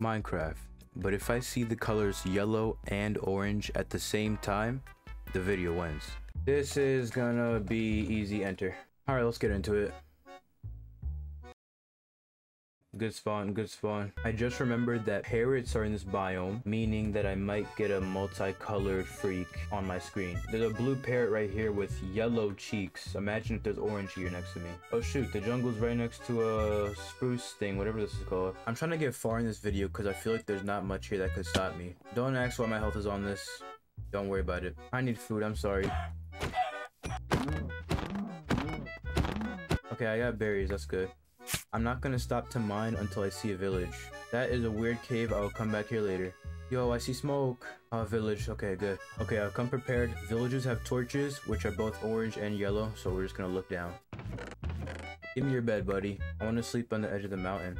Minecraft, but if I see the colors yellow and orange at the same time, the video ends. This is gonna be easy enter. Alright, let's get into it. Good spawn, good spawn. I just remembered that parrots are in this biome, meaning that I might get a multicolored freak on my screen. There's a blue parrot right here with yellow cheeks. Imagine if there's orange here next to me. Oh shoot, the jungle's right next to a spruce thing, whatever this is called. I'm trying to get far in this video because I feel like there's not much here that could stop me. Don't ask why my health is on this. Don't worry about it. I need food, I'm sorry. Okay, I got berries, that's good. I'm not gonna stop to mine until I see a village. That is a weird cave, I'll come back here later. Yo, I see smoke. Oh, village, okay, good. Okay, I'll come prepared. Villagers have torches, which are both orange and yellow, so we're just gonna look down. Give me your bed, buddy. I wanna sleep on the edge of the mountain.